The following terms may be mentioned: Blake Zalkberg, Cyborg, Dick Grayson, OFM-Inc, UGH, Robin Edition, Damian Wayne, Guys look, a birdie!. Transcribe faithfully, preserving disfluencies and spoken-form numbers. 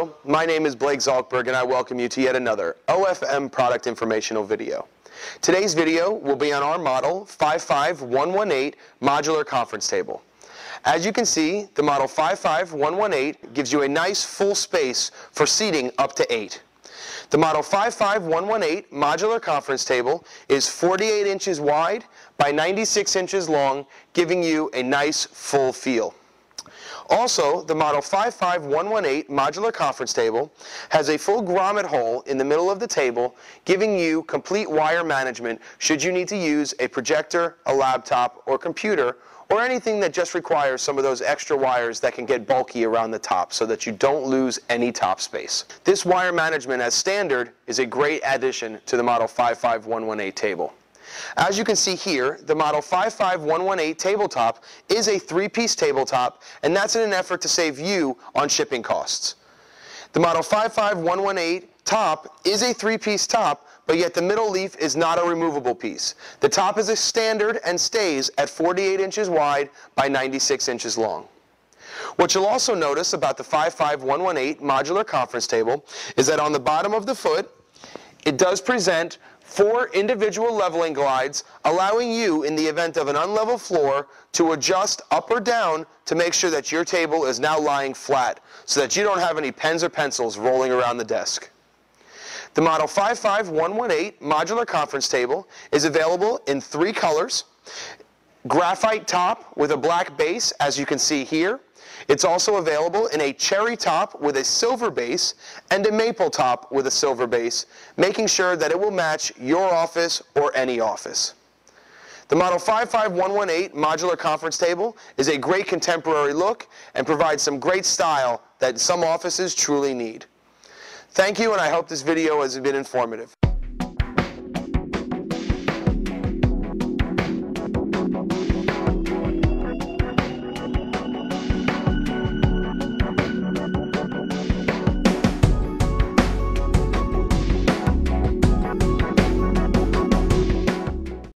Hello, my name is Blake Zalkberg and I welcome you to yet another O F M product informational video. Today's video will be on our model five five one one eight modular conference table. As you can see, the model five five one one eight gives you a nice full space for seating up to eight. The model five five one one eight modular conference table is forty-eight inches wide by ninety-six inches long, giving you a nice full feel. Also, the model five five one one eight modular conference table has a full grommet hole in the middle of the table, giving you complete wire management should you need to use a projector, a laptop, or computer, or anything that just requires some of those extra wires that can get bulky around the top so that you don't lose any top space. This wire management as standard is a great addition to the model five five one one eight table. As you can see here, the model five five one one eight tabletop is a three-piece tabletop, and that's in an effort to save you on shipping costs. The model five five one one eight top is a three-piece top, but yet the middle leaf is not a removable piece. The top is a standard and stays at forty-eight inches wide by ninety-six inches long. What you'll also notice about the five five one one eight modular conference table is that on the bottom of the foot, it does present four individual leveling glides, allowing you, in the event of an unlevel floor, to adjust up or down to make sure that your table is now lying flat so that you don't have any pens or pencils rolling around the desk. The model five five one one eight modular conference table is available in three colors: graphite top with a black base, as you can see here. It's also available in a cherry top with a silver base and a maple top with a silver base, making sure that it will match your office or any office. The model five five one one eight modular conference table is a great contemporary look and provides some great style that some offices truly need. Thank you, and I hope this video has been informative.